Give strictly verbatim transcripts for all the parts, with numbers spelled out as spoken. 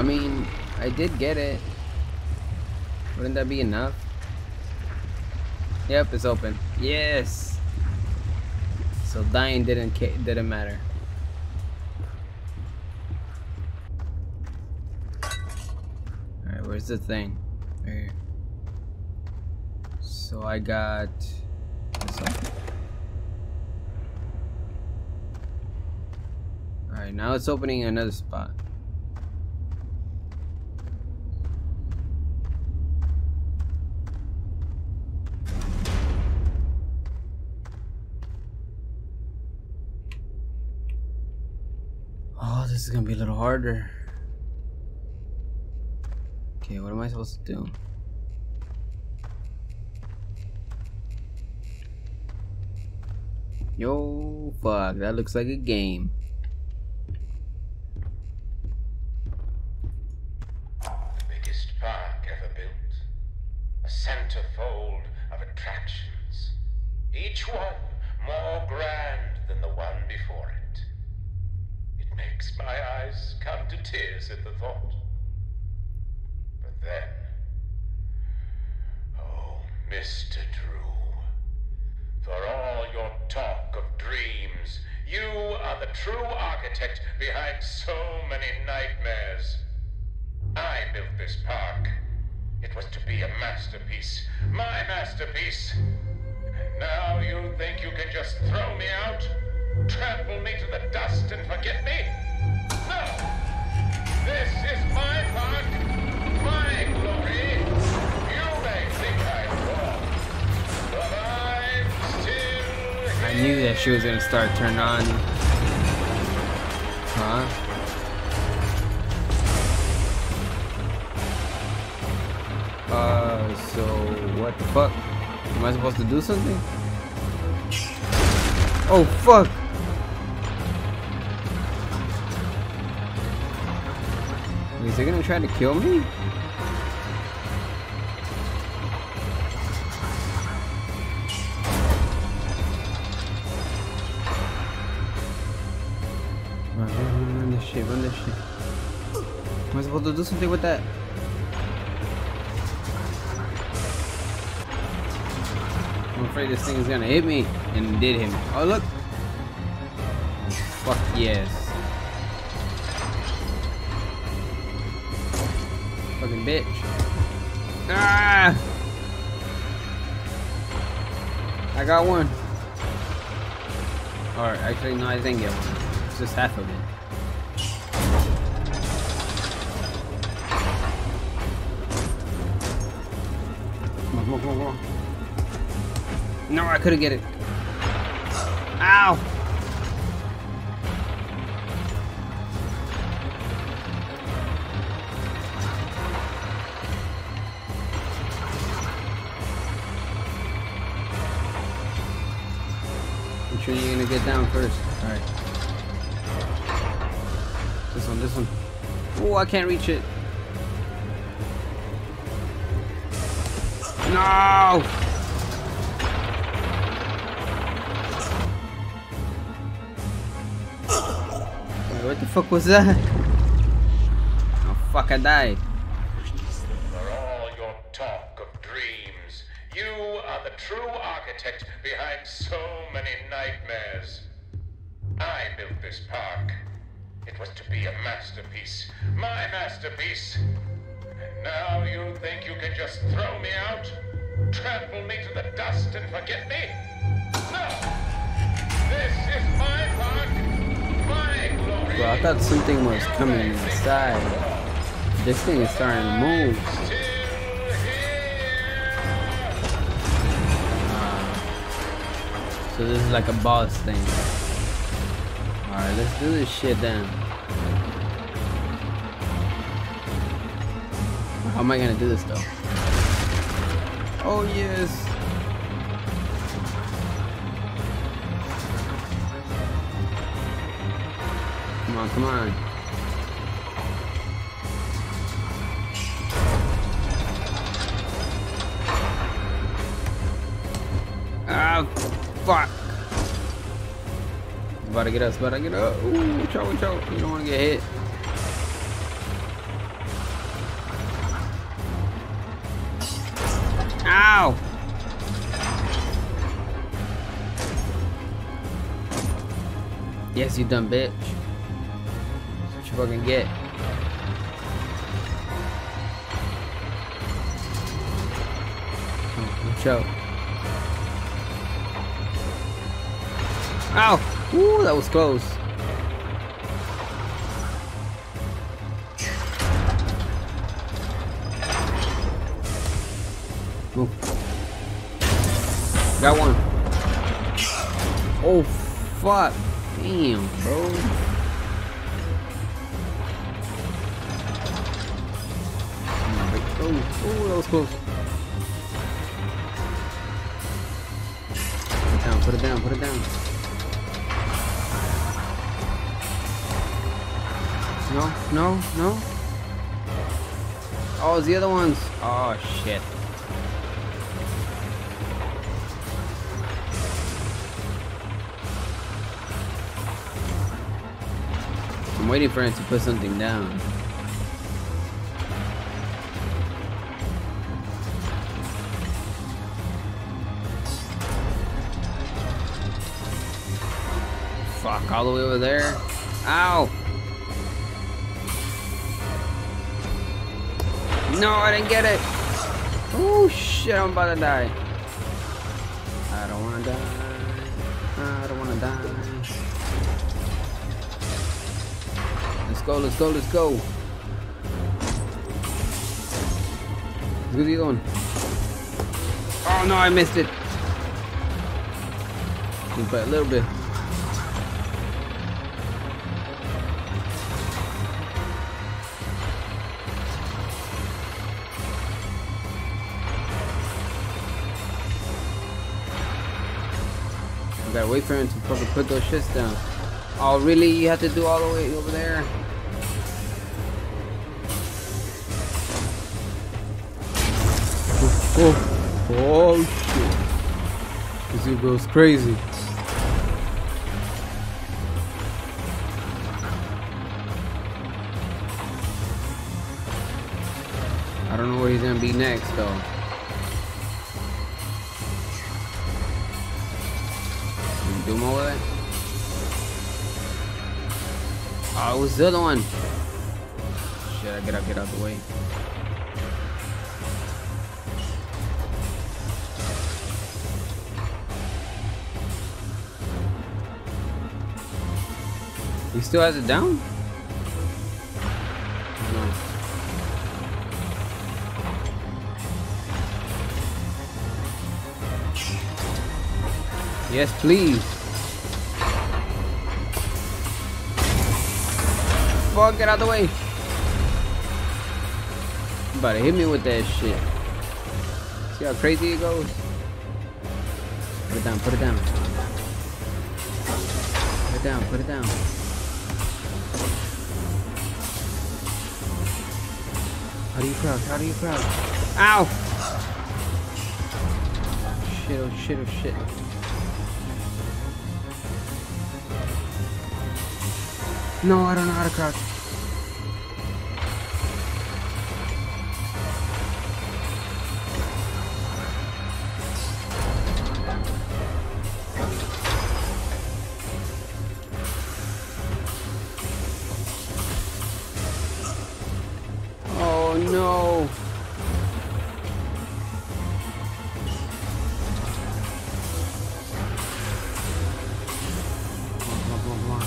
I mean, I did get it. Wouldn't that be enough? Yep, it's open. Yes! So dying didn't didn't matter. Alright, where's the thing? Right here. So I got this open. Alright, now it's opening another spot. Oh, this is gonna be a little harder. Okay, what am I supposed to do? Yo, fuck, that looks like a game. The biggest park ever built. A centerfold of attractions. Each one more grand than the one before it. It makes my eyes come to tears at the thought. But then, oh, Mister Drew, for all your talk of dreams, you are the true architect behind so many nightmares. I built this park. It was to be a masterpiece, my masterpiece. And now you think you can just throw me out, trample me to the dust and forget me? No! This is my park. My glory, you may think I'm wrong, but I'm still here. I knew that she was gonna start turning on. Huh? Uh, so what the fuck? Am I supposed to do something? Oh fuck! Is they gonna try to kill me? Shit, run this shit. Am I supposed to do something with that? I'm afraid this thing is gonna hit me, and it did hit me. Oh look! Fuck yes. Fucking bitch. Ah! I got one. Alright, actually no, I didn't get one. It's just half of it. No, I couldn't get it. Ow! I'm sure you're gonna get down first. Alright. This one, this one. Oh, I can't reach it. No! What the fuck was that? Oh fuck, I died. For all your talk of dreams, you are the true architect behind so many nightmares. I built this park. It was to be a masterpiece, my masterpiece. And now you think you can just throw me out, trample me to the dust and forget me? No! This is my park, my glory. Well, I thought something was coming inside. This thing is starting to move. Uh, so this is like a boss thing. Alright, let's do this shit then. How am I gonna do this though? Oh yes! Come on, come on. Ah, fuck! It's about to get us, about to get up. Ooh, watch out, watch out. You don't wanna get hit. Ow! Yes, you dumb bitch. That's what you fucking get. Watch out. Ow! Ooh, that was close. Ooh. Got one. Oh, fuck. Damn, bro. Oh, oh, that was close. Put it down, put it down, put it down. No, no, no. Oh, it's the other ones. Oh, shit. I'm waiting for him to put something down. Fuck, all the way over there. Ow! No, I didn't get it! Oh shit, I'm about to die. I don't wanna die. I don't wanna die. Let's go, let's go, let's go. Let's go to the other one. Oh no, I missed it. Just by a little bit. I gotta wait for him to fucking put those shits down. Oh really? You have to do all the way over there? Oh, oh shit. This dude goes crazy. I don't know where he's gonna be next though. Do more with it? Oh, it was the other one. Shit, I gotta get out the way. He still has it down? No. Yes, please. Fuck, get out of the way. You about to hit me with that shit. See how crazy it goes? Put it down, put it down. Put it down, put it down. How do you crouch? How do you crouch? Ow! Shit, oh shit, oh shit. No, I don't know how to crouch. No. Blah, blah, blah, blah.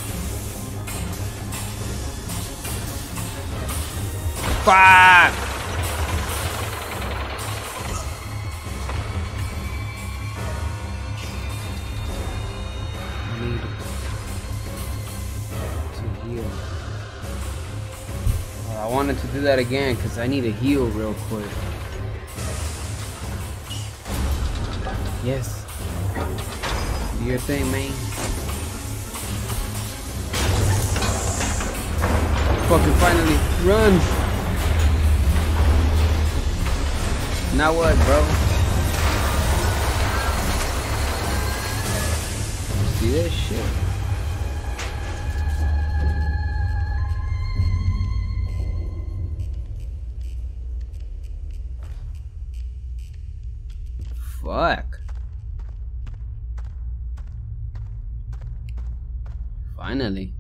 Fuck! I need to heal. I wanted to do that again because I need to heal real quick. Yes. Do your thing, man. Fucking finally. Run! Now what, bro? See this shit? Fuck. Finally.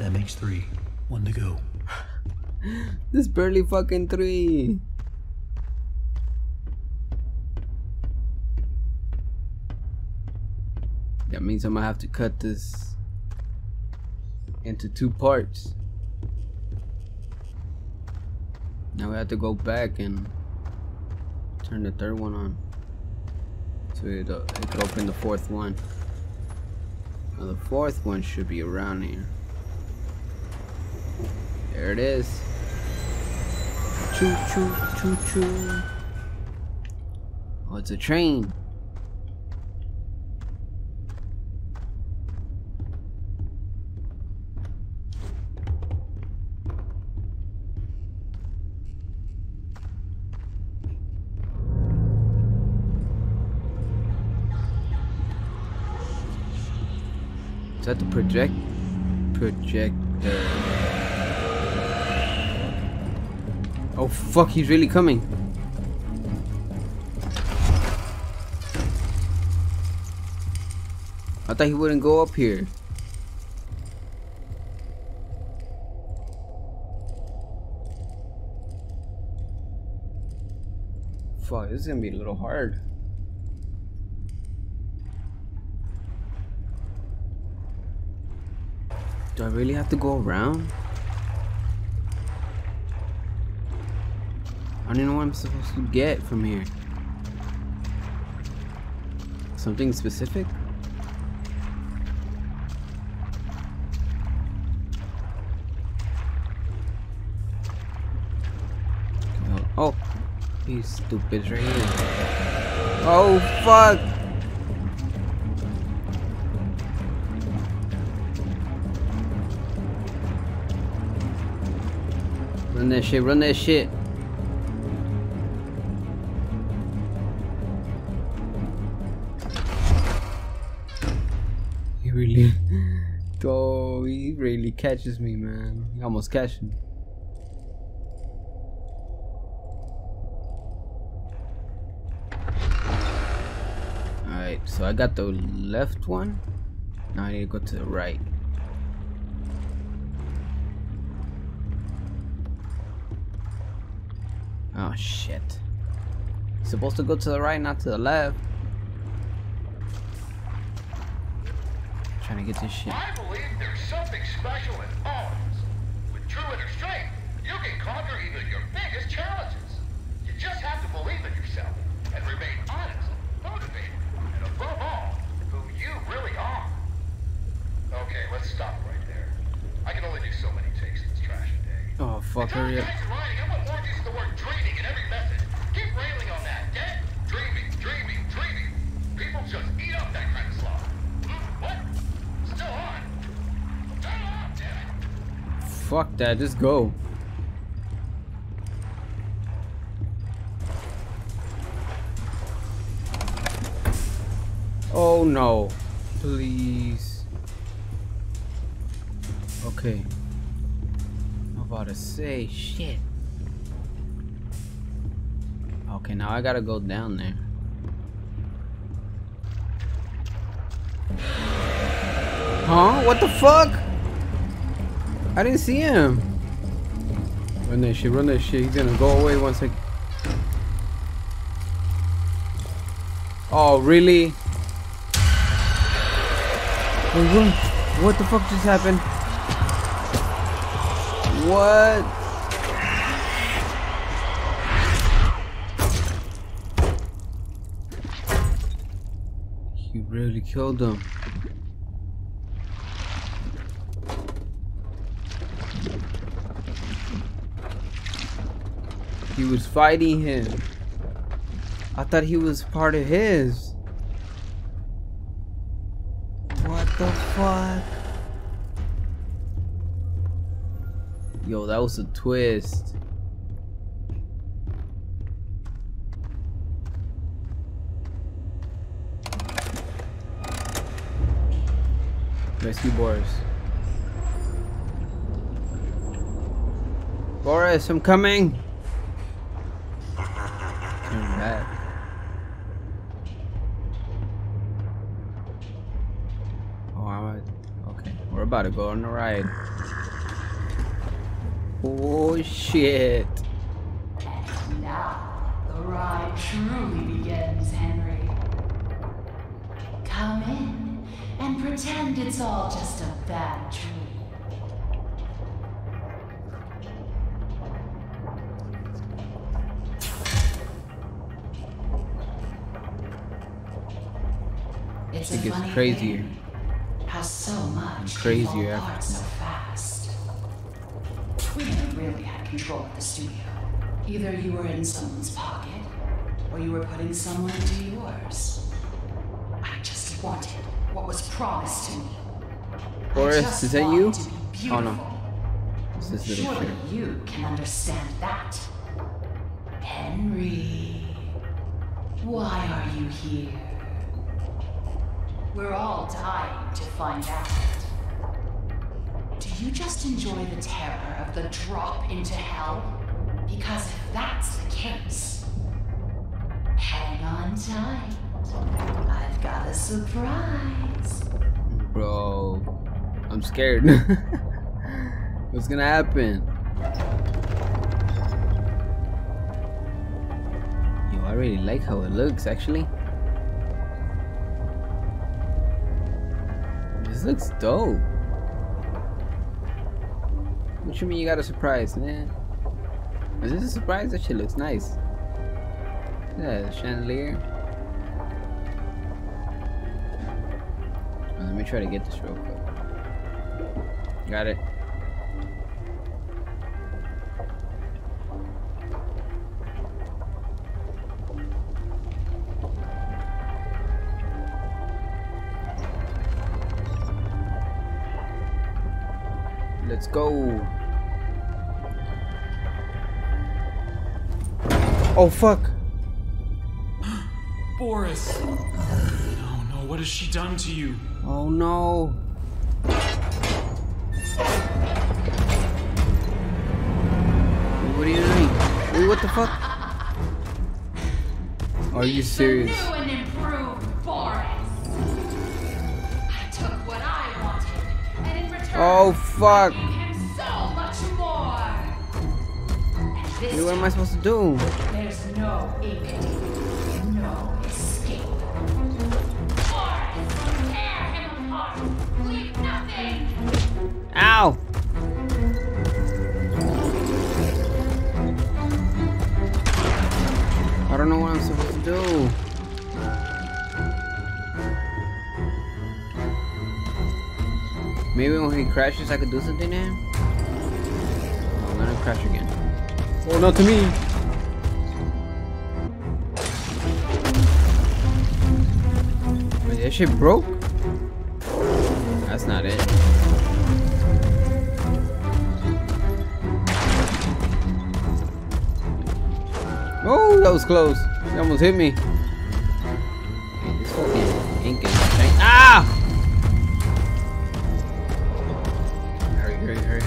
That makes three. One to go. This barely fucking three. That means I'm gonna have to cut this into two parts. Now we have to go back and turn the third one on, so it uh, it could open the fourth one. Now the fourth one should be around here. There it is. Choo choo choo choo. Oh, it's a train. Is that the project projector? Oh fuck, he's really coming. I thought he wouldn't go up here. Fuck, this is gonna be a little hard. Do I really have to go around? I don't even know what I'm supposed to get from here. Something specific? Oh, these stupids right here. Oh, fuck! Run that shit, run that shit. He really, oh, he really catches me, man. He almost catches me. Alright, so I got the left one. Now I need to go to the right. Oh shit. You're supposed to go to the right, not to the left. I'm trying to get this shit. I believe there's something special in all of us. With Drew and her strength, you can conquer even your biggest challenges. You just have to believe in yourself and remain honest, motivated, and above all, who you really are. Okay, let's stop right there. I can only do so many takes of this trash a day. Oh fuck, hurry up. Fuck that, just go. Oh no, please. Okay. I'm about to say shit. Okay, now I gotta go down there. Huh? What the fuck? I didn't see him. Run that shit, run that shit. He's gonna go away one second. Oh, really? What the fuck just happened? What? He really killed him. He was fighting him. I thought he was part of his. What the fuck? Yo, that was a twist. Rescue Boris. Boris, I'm coming. do not. Oh, I'm okay. We're about to go on the ride. Oh shit! And now the ride truly begins, Henry. Come in and pretend it's all just a bad dream. It's it gets crazier. How so much crazier apart so fast. We never really had control at the studio. Either you were in someone's pocket, or you were putting someone into yours. I just wanted what was promised to me. Boris, is that you? Oh no. This is little Surely shit. You can understand that. Henry, why are you here? We're all dying to find out. Do you just enjoy the terror of the drop into hell? Because if that's the case, hang on tight. I've got a surprise. Bro, I'm scared. What's gonna happen? Yo, I really like how it looks, actually. This looks dope. What you mean you got a surprise, man? Is this a surprise? That shit looks nice. Yeah, chandelier. Let me try to get this real quick. Got it. Let's go. Oh fuck. Boris. No, no, what has she done to you? Oh no. What are you doing? Wait, what the fuck? Are you serious? Oh fuck! So much more. Hey, what am I supposed to do? There's no ache, no escape. Boris, tear him apart. Leave nothing. Ow! I don't know what I'm supposed to do. Maybe when he crashes, I could do something to him. Oh, I'm gonna crash again. Oh, not to me! Wait, that shit broke? That's not it. Oh, that was close. It almost hit me. This fucking ink is insane. Ah! Hurry, hurry.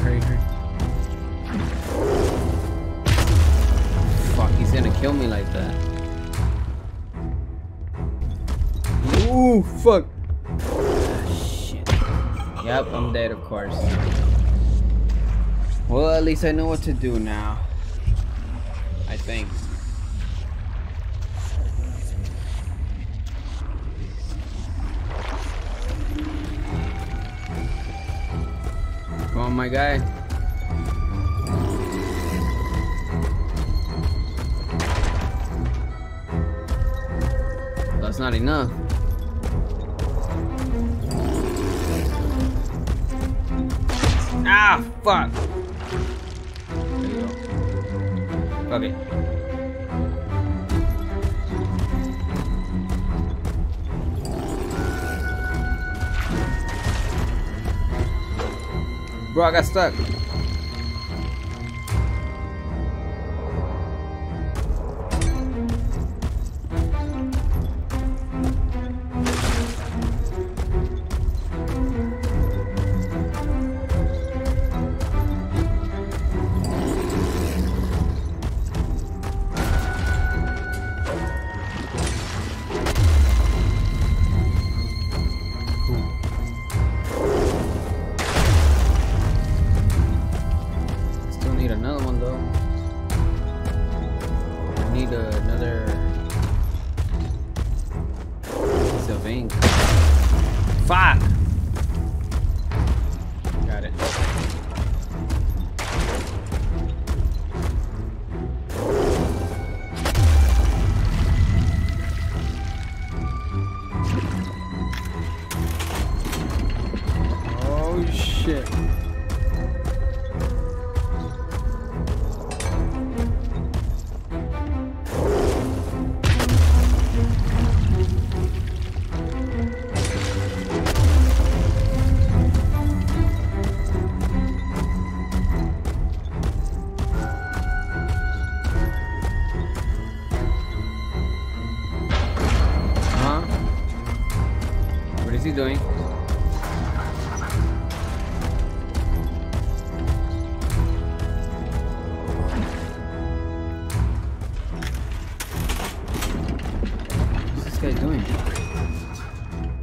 Fuck, he's gonna kill me like that. Ooh, fuck. Ah, shit. Yep, I'm dead, of course. Well, at least I know what to do now. I think. Oh my guy. That's not enough. Ah, fuck. There you go. Okay. Bro, I got stuck.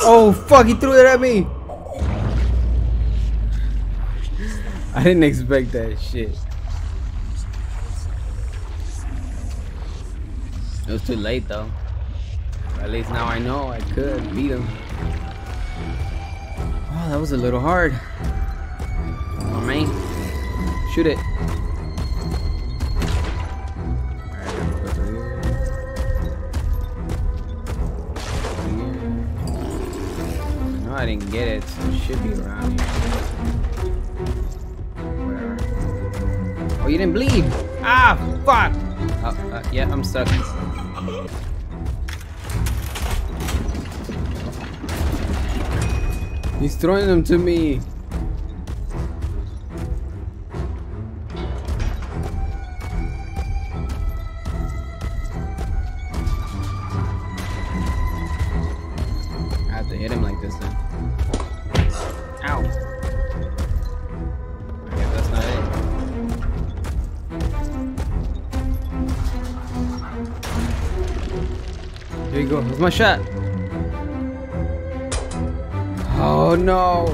Oh fuck, he threw it at me. I didn't expect that shit. It was too late though. At least now I know I could beat him. Oh, that was a little hard. Come on, man. Shoot it. No, I didn't get it, so it should be around here. Where? Oh, you didn't bleed! Ah, fuck! Oh, uh, yeah, I'm stuck. He's throwing them to me. I have to hit him like this then. Ow. I guess that's not it. Here you go. That's my shot. Oh no!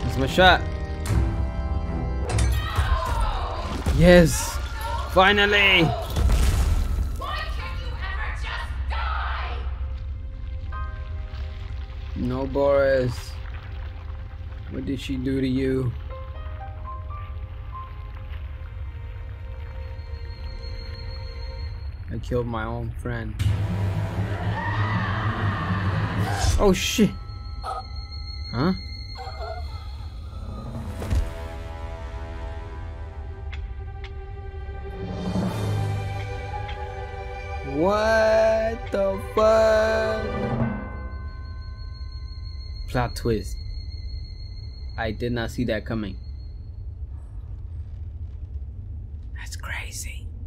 That's my shot. Yes! Finally! Why can't you ever just die? No, Boris. What did she do to you? I killed my own friend. Oh shit! Huh? What the fuck? Plot twist. I did not see that coming. That's crazy.